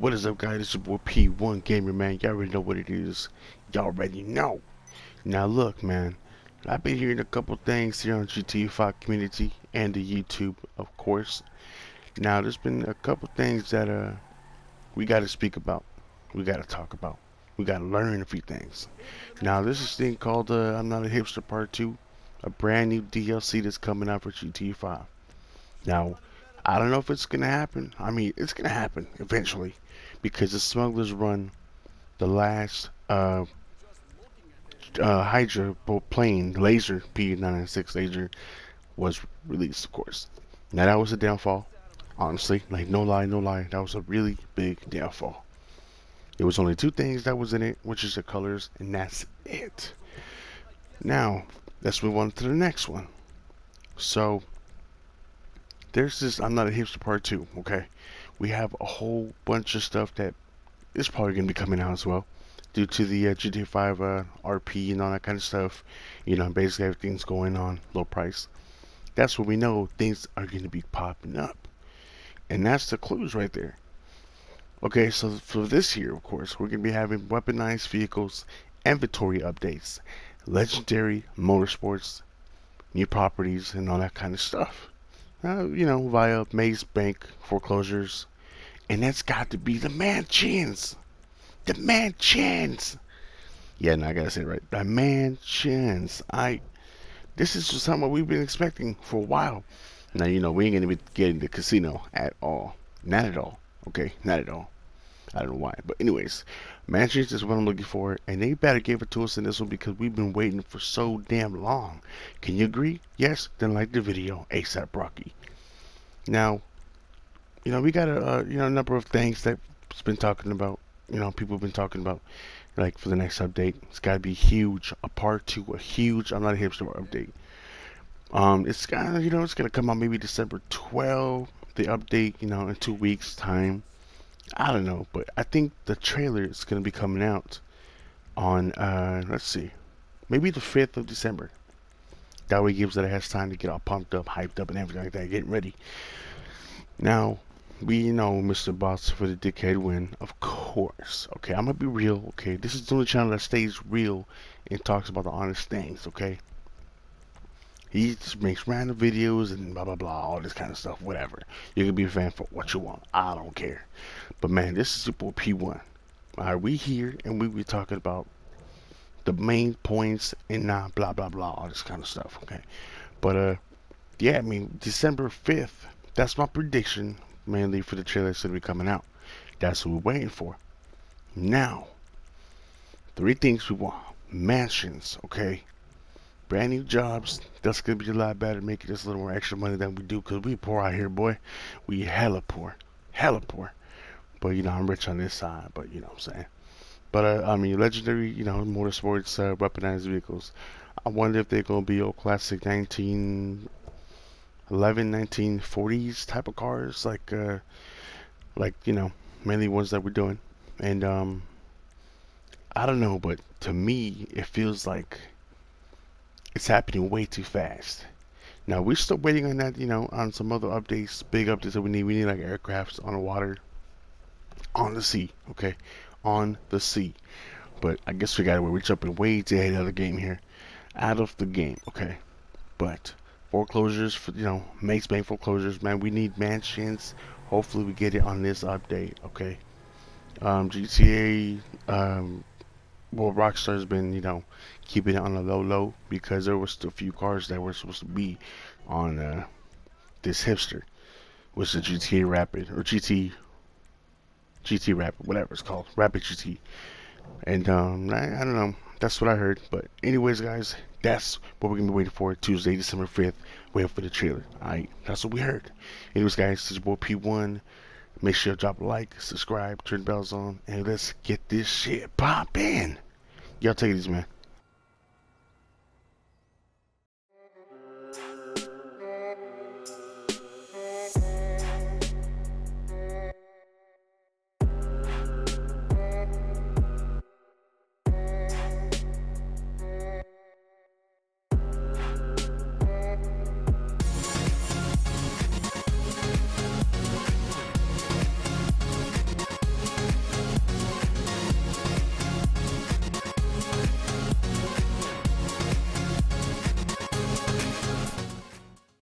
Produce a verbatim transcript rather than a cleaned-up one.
What is up, guys? It's your boy P one Gamer, man. Y'all already know what it is. Y'all already know. Now look, man, I've been hearing a couple things here on G T A five community and the YouTube, of course. Now there's been a couple things that uh we gotta speak about. We gotta talk about. We gotta learn a few things. Now there's this thing called uh, I'm Not A Hipster Part two, a brand new D L C that's coming out for G T A five. Now I don't know if it's gonna happen. I mean, it's gonna happen eventually, because the Smugglers Run, the last uh, uh, Hydra plane, laser P nine ninety-six laser, was released, of course. Now that was a downfall, honestly. Like no lie, no lie, that was a really big downfall. There was only two things that was in it, which is the colors, and that's it. Now let's move on to the next one. So there's this I'm Not A Hipster Part two, okay? We have a whole bunch of stuff that is probably going to be coming out as well, due to the uh, G T A five uh, R P and all that kind of stuff. You know, basically everything's going on low price. That's when we know things are going to be popping up. And that's the clues right there. Okay, so for this year, of course, we're going to be having weaponized vehicles, inventory updates, Legendary Motorsports, new properties, and all that kind of stuff. Uh, you know, via Maze Bank foreclosures, and that's got to be the mansions, the mansions. Yeah, no, I gotta say it right, the mansions. I, this is just something we've been expecting for a while. Now you know we ain't gonna be getting the casino at all, not at all. Okay, not at all. I don't know why, but anyways, mansions is what I'm looking for, and they better give it to us in this one because we've been waiting for so damn long. Can you agree? Yes? Then like the video, ASAP Rocky. Now, you know we got a uh, you know a number of things that's been talking about. You know people have been talking about, like for the next update, it's got to be huge, a part two, a huge I'm Not A Hipster update. Um, it's got you know it's gonna come out maybe December twelfth. The update, you know, in two weeks' time. I don't know, but I think the trailer is going to be coming out on, uh, let's see, maybe the fifth of December. That way it gives it a has time to get all pumped up, hyped up, and everything like that, getting ready. Now, we know Mister Boss for the dickhead win, of course. Okay, I'm going to be real, okay? This is the only channel that stays real and talks about the honest things, okay? He just makes random videos and blah, blah, blah, all this kind of stuff, whatever. You can be a fan for what you want. I don't care. But, man, this is your boy P one. All right, we here, and we be talking about the main points and uh, blah, blah, blah, all this kind of stuff, okay? But, uh, yeah, I mean, December fifth, that's my prediction, mainly for the trailer that's going to be coming out. That's what we're waiting for. Now, three things we want. Mansions, okay? Brand new jobs. That's gonna be a lot better, making us a little more extra money than we do, cause we poor out here, boy. We hella poor, hella poor. But you know, I'm rich on this side. But you know what I'm saying. But uh, I mean, legendary, you know, motorsports, uh, weaponized vehicles. I wonder if they're gonna be old classic nineteen eleven, nineteen forties type of cars, like, uh, like you know, mainly ones that we're doing. And um, I don't know, but to me, it feels like it's happening way too fast. Now we're still waiting on that, you know, on some other updates, big updates that we need. We need like aircrafts on the water, on the sea, okay, on the sea. But I guess we gotta we're jumping way too ahead of the game here, out of the game, okay. But foreclosures, for you know, Maze Bank foreclosures, man. We need mansions. Hopefully we get it on this update, okay. Um, G T A. Um, Well, Rockstar's been, you know, keeping it on a low low because there was still a few cars that were supposed to be on uh, this hipster, which is the G T A Rapid or G T G T Rapid, whatever it's called, Rapid G T. And um, I, I don't know, that's what I heard. But anyways, guys, that's what we're gonna be waiting for Tuesday, December fifth. Wait for the trailer. All right, that's what we heard. Anyways, guys, this is your boy P one. Make sure you drop a like, subscribe, turn the bells on, and let's get this shit poppin'. Y'all take it easy, man.